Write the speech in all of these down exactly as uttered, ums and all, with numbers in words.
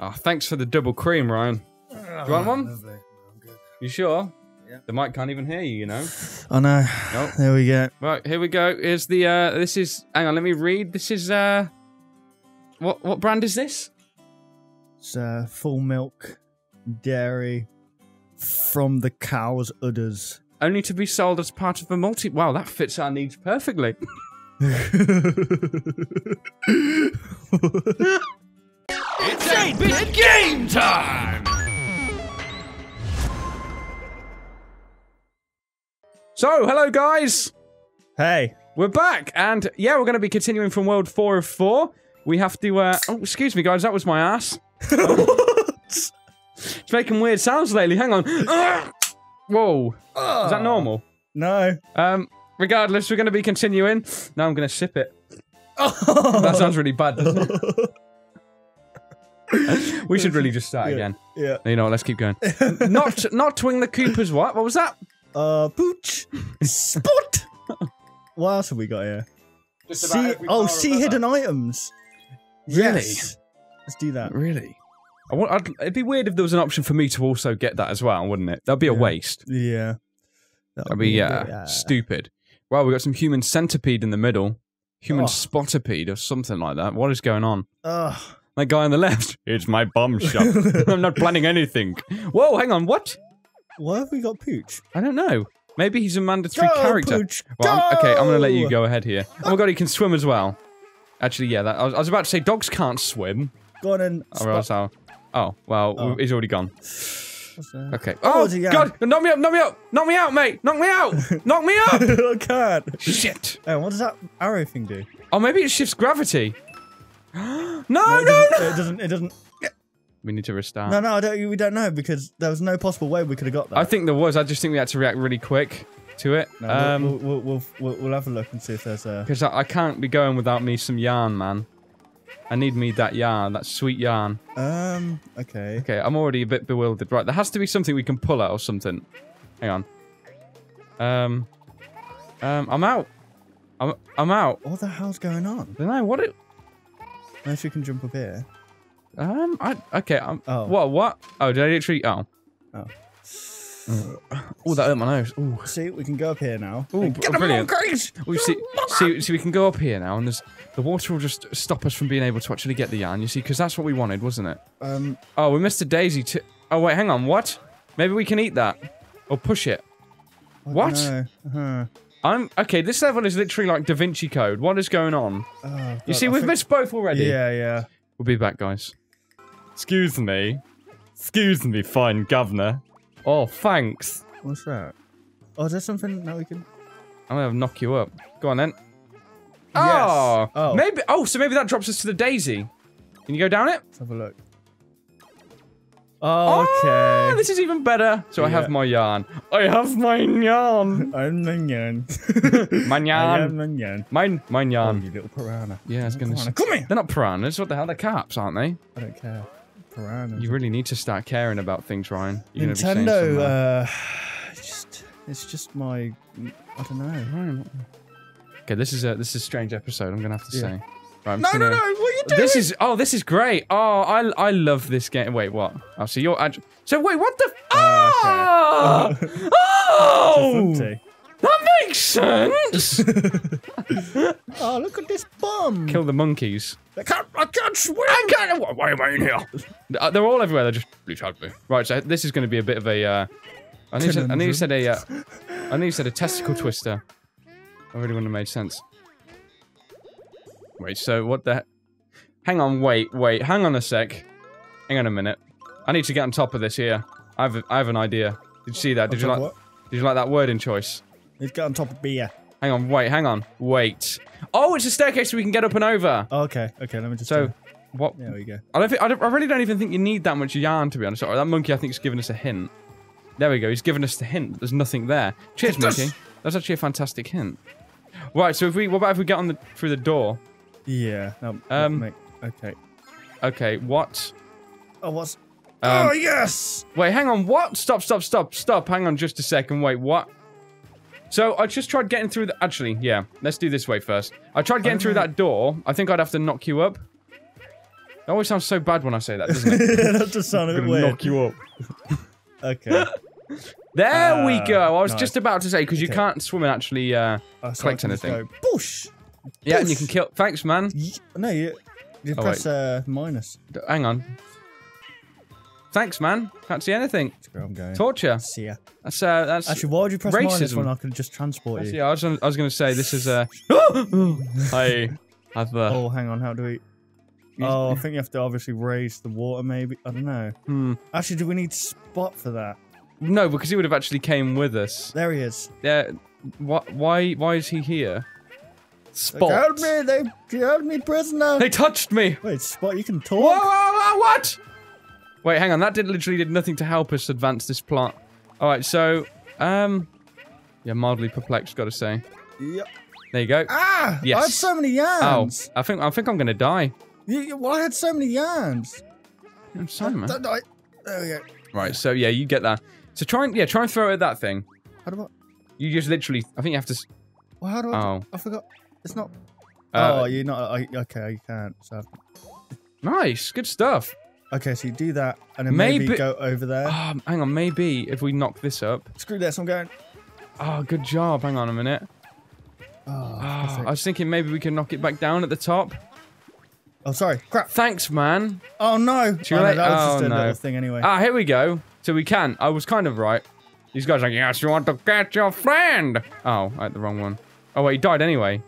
Oh, thanks for the double cream, Ryan. Do you want one? Lovely. I'm good. You sure? Yeah. The mic can't even hear you, you know. I know. Nope. There we go. Right, here we go. Here's the, uh, this is, hang on, let me read. This is, uh, what, what brand is this? It's, uh, full milk, dairy, from the cow's udders. Only to be sold as part of a multi, wow, that fits our needs perfectly. It's eight-bit game time! So, hello guys! Hey. We're back, and yeah, we're going to be continuing from World four of four. We have to, uh... oh, excuse me guys, that was my ass. What? It's making weird sounds lately, hang on. Whoa. Oh. Is that normal? No. Um... Regardless, we're going to be continuing. Now I'm going to sip it. Oh. That sounds really bad, doesn't it? We should really just start yeah. again. Yeah. You know, let's keep going. not, not twing the Coopers, what? What was that? Uh, pooch. Spot. What else have we got here? Just about see, every oh, see hidden items. Really? Yes. Let's do that. Really? I want, I'd, it'd be weird if there was an option for me to also get that as well, wouldn't it? That'd be yeah. a waste. Yeah. That'd, That'd be, be uh, bit, uh, stupid. Wow, we got some human centipede in the middle. Human oh. spotipede or something like that. What is going on? Ugh. That guy on the left. It's my bum shot. I'm not planning anything. Whoa, hang on, what? Why have we got Pooch? I don't know. Maybe he's a mandatory go, character. Pooch, well, I'm, okay, I'm going to let you go ahead here. Oh my god, he can swim as well. Actually, yeah, that, I, was, I was about to say dogs can't swim. Go on and or else I'll, oh, well, oh. he's already gone. Okay. Oh, oh God! Knock me up! Knock me up! Knock me out, mate! Knock me out! Knock me up! I can't. Shit! Hey, what does that arrow thing do? Oh, maybe it shifts gravity. no, no, no, it no! It doesn't. It doesn't. We need to restart. No, no, I don't, we don't know because there was no possible way we could have got that. I think there was. I just think we had to react really quick to it. No, um, we'll, we'll, we'll, we'll, we'll have a look and see if there's a. Because I, I can't be going without me some yarn, man. I need me that yarn, that sweet yarn. Um, okay. Okay, I'm already a bit bewildered. Right, there has to be something we can pull out or something. Hang on. Um, um, I'm out. I'm, I'm out. What the hell's going on? I don't know, what it... Unless you can jump up here. Um, I, okay, I'm... Oh. What, what? Oh, did I literally... Oh. Oh. Oh, that hurt my nose. Ooh. See, we can go up here now. Ooh, get them all, guys! Oh, see, see, see, we can go up here now, and there's, the water will just stop us from being able to actually get the yarn, you see, because that's what we wanted, wasn't it? Um. Oh, we missed a daisy too. Oh, wait, hang on, what? Maybe we can eat that. Or push it. I what? Uh huh. I'm... Okay, this level is literally like Da Vinci Code. What is going on? Oh, God, you see, I we've think... missed both already. Yeah, yeah. We'll be back, guys. Excuse me. Excuse me, fine governor. Oh, thanks. What's that? Oh, is there something that we can... I'm gonna knock you up. Go on, then. Oh! Yes. Oh. Maybe... Oh, so maybe that drops us to the daisy. Can you go down it? Let's have a look. Oh, okay. Oh, this is even better. So yeah. I have my yarn. I have my yarn. I'm the yarn. My yarn. I am the yarn. Mine, mine yarn. Oh, you little piranha. Yeah, it's gonna... Come here! They're not piranhas. What the hell? They're carps, aren't they? I don't care. You really need to start caring about things, Ryan. You're Nintendo, be uh, just, it's just my, I don't know. Okay, this is a this is a strange episode. I'm gonna have to yeah. say. Right, no, gonna, no, no! What are you doing? This is oh, this is great. Oh, I I love this game. Wait, what? Oh, so you're so wait, what the? Oh, uh, okay. Oh! That makes sense. Oh, look at this bum! Kill the monkeys. I can't. I can't swim. I can't. Why am I in here? They're all everywhere. They're just please help me. Right. So this is going to be a bit of a. Uh, I need. I need to said a. Uh, I need to said a testicle twister. I really wouldn't have made sense. Wait. So what the? Hang on. Wait. Wait. Hang on a sec. Hang on a minute. I need to get on top of this here. I have. A, I have an idea. Did you see that? Did you like? What? Did you like that wording choice? Let's get on top of beer. Hang on, wait, hang on, wait. Oh, it's a staircase so we can get up and over. Oh, okay, okay, let me just... So, turn. What... There we go. I don't think, I, don't, I really don't even think you need that much yarn, to be honest. Or that monkey, I think, has given us a hint. There we go, he's given us the hint. There's nothing there. Cheers, it's monkey. Us. That's actually a fantastic hint. Right, so if we... What about if we get on the through the door? Yeah. No, um. Make, okay. Okay, what? Oh, what's... Um, oh, yes! Wait, hang on, what? Stop, stop, stop, stop. Hang on just a second. Wait, what? So, I just tried getting through the- actually, yeah. Let's do this way first. I tried getting through that door. I think I'd have to knock you up. That always sounds so bad when I say that, doesn't it? Yeah, that does sound a bit weird. Knock you up. Okay. There uh, we go. I was nice. just about to say, because you okay. can't swim and actually uh, oh, so collect anything. Boosh. Yeah, Boosh. and you can kill. Thanks, man. Ye no, you, you oh, press uh, minus. D hang on. Thanks, man. Can't see anything. I'm going. Torture. See ya. That's, uh, that's Actually, why would you press racism? minus when I could just transport Actually, you? Yeah, I was, I was going to say, this is a... I have a... Oh, hang on. How do we... Oh, I think you have to obviously raise the water, maybe. I don't know. Hmm. Actually, do we need spot for that? No, because he would have actually came with us. There he is. Yeah. What? Why? Why is he here? Spot. They held me. They, they held me prisoner. They touched me. Wait, Spot. You can talk. Whoa, whoa, whoa! What? Wait, hang on. That did literally did nothing to help us advance this plot. All right. So, um, yeah, mildly perplexed, got to say. Yep. There you go. Ah! Yes. I had so many yarns. Oh, I think I think I'm gonna die. You, well, I had so many yarns. I'm sorry, man. I, I, there we go. Right. So yeah, you get that. So try and yeah, try and throw at that thing. How do I? You just literally. I think you have to. Well, how do I? Oh, do, I forgot. It's not. Uh, oh, you're not. I, okay, you can't. So. Nice, good stuff. Okay, so you do that, and then maybe, maybe go over there. Oh, hang on, maybe if we knock this up. Screw this, I'm going. Oh, good job. Hang on a minute. Oh, oh, I was thinking maybe we can knock it back down at the top. Oh, sorry. Crap. Thanks, man. Oh no. Too late. Oh, no, that was just oh, a no. little thing anyway. Ah, here we go. So we can. I was kind of right. These guys are like, yes, you want to catch your friend. Oh, I had the wrong one. Oh, wait, he died anyway.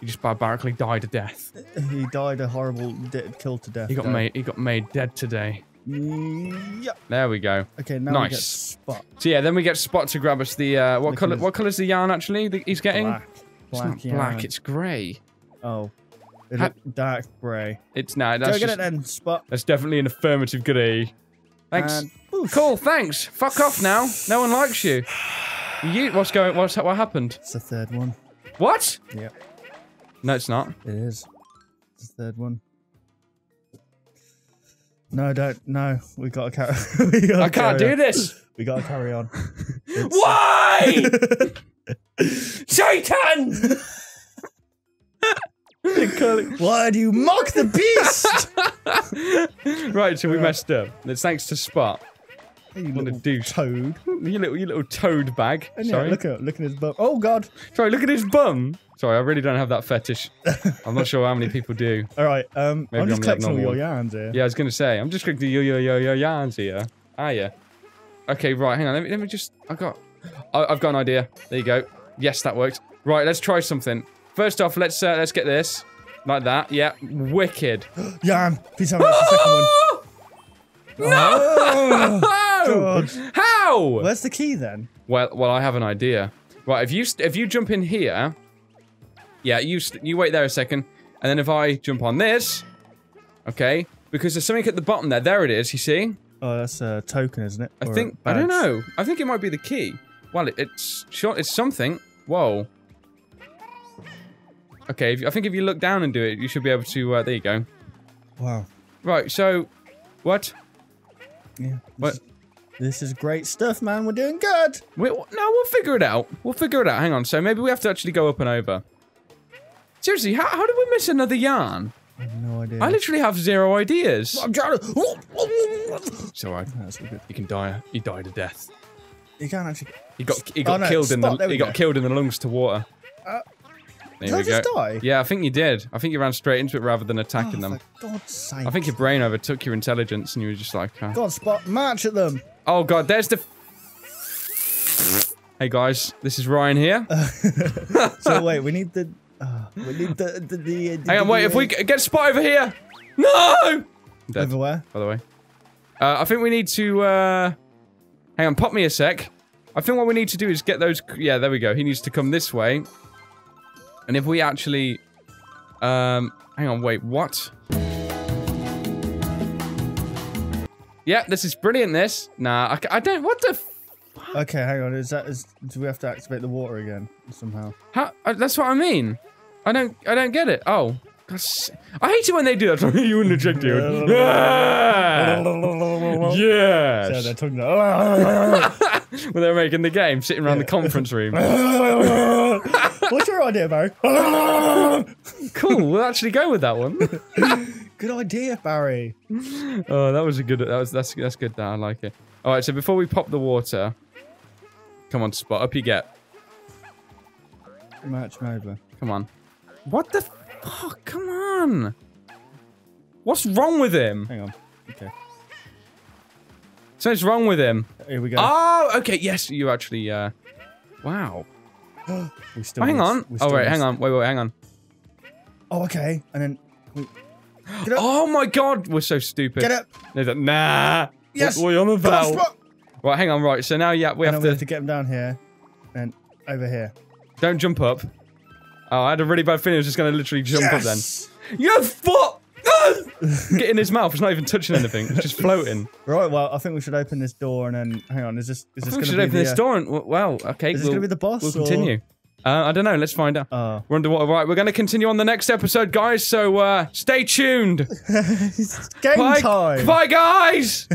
He just barbarically died to death. He died a horrible kill to death. He got though. made He got made dead today. Yep. There we go. Okay, now nice. we get Spot. So yeah, then we get Spot to grab us the... Uh, what colour What colour's the yarn, actually, that he's getting? Black. It's black, not black, it's grey. Oh. It ha dark grey. It's nah, that's Go get just, it then, Spot. That's definitely an affirmative grey. Thanks. And, cool. Thanks. Fuck off now. No one likes you. You. What's going? What's what happened? It's the third one. What? Yep. No, it's not. It is. It's the third one. No, don't. No, we gotta carry. we gotta I can't do on. this. We gotta carry on. Why? Satan! Why do you mock the beast? Right, so we messed up. It's thanks to Spot. Hey, you what little a douche. toad. You little, you little toad bag. And Sorry. Yeah, look at, look at his bum. Oh God. Sorry, look at his bum. Sorry, I really don't have that fetish. I'm not sure how many people do. All right, um, Maybe I'm just I'm collecting all your yarns here. Yeah, I was gonna say, I'm just collecting your your your, your yarns here. Ah, yeah. Okay, right. Hang on. Let me, let me just. I got. I, I've got an idea. There you go. Yes, that worked. Right, let's try something. First off, let's uh, let's get this like that. Yeah, wicked. Yarn. Please tell me that's the second one. No! Oh, how? Where's the key then? Well, well, I have an idea. Right, if you st if you jump in here, yeah, you st you wait there a second, and then if I jump on this, okay, because there's something at the bottom there. There it is. You see? Oh, that's a token, isn't it? I or think I don't know. I think it might be the key. Well, it, it's short. It's something. Whoa. Okay, if, I think if you look down and do it, you should be able to. Uh, there you go. Wow. Right. So, what? Yeah. What? This, this is great stuff, man. We're doing good. We, no, we'll figure it out. We'll figure it out. Hang on. So maybe we have to actually go up and over. Seriously, how, how did we miss another yarn? I have no idea. I literally have zero ideas. I'm trying to. It's alright. No, that's all good. You can die. You die to death. You can't actually. He got. He got oh, no, killed in the. He go. got killed in the lungs to water. Uh, There Did I just die? Yeah, I think you did. I think you ran straight into it rather than attacking oh, them. For God's sake. I think your brain overtook your intelligence and you were just like... Oh. God, Spot, march at them. Oh, God, there's the... Hey, guys, this is Ryan here. So, wait, we need the... Uh, we need the... the, the, the Hang on, wait, the, if we get Spot over here. No! Over where? By the way. Uh, I think we need to... Uh... Hang on, pop me a sec. I think what we need to do is get those... Yeah, there we go. He needs to come this way. And if we actually, um, hang on, wait, what? Yeah, this is brilliant, this. Nah, I, I don't, what the f Okay, hang on, is that, is, do we have to activate the water again somehow? How, uh, that's what I mean. I don't, I don't get it. Oh, gosh. I hate it when they do that. You wouldn't object, dude. Yeah. Yes. So they're talking about when they're making the game, sitting around yeah. the conference room. What's your idea, Barry? Cool, we'll actually go with that one. Good idea, Barry. Oh, that was a good. That was that's that's good. That I like it. All right, so before we pop the water, come on, Spot, up you get. Match over. Come on. What the fuck? Come on. What's wrong with him? Hang on. Okay. Something's wrong with him. Here we go. Oh, okay. Yes, you actually. Uh, wow. We still oh, hang on. We still oh, wait, missed. hang on. Wait, wait, hang on. Oh, okay. And then. We... Oh, my God. We're so stupid. Get up. Nah. Yes. What, what are you on about? On, right, hang on. Right. So now, yeah, we, have, know, to... we have to get him down here and over here. Don't jump up. Oh, I had a really bad feeling. I was just going to literally jump yes! up then. You foot! Get in his mouth. It's not even touching anything. It's just floating. Right. Well, I think we should open this door and then hang on. Is this? Is this going to be? We should open the, this door and well, okay. Is this we'll, going to be the boss? We'll continue. Or... Uh, I don't know. Let's find out. Oh. We're underwater. Right. We're going to continue on the next episode, guys. So uh, stay tuned. It's game bye, time. Bye, guys.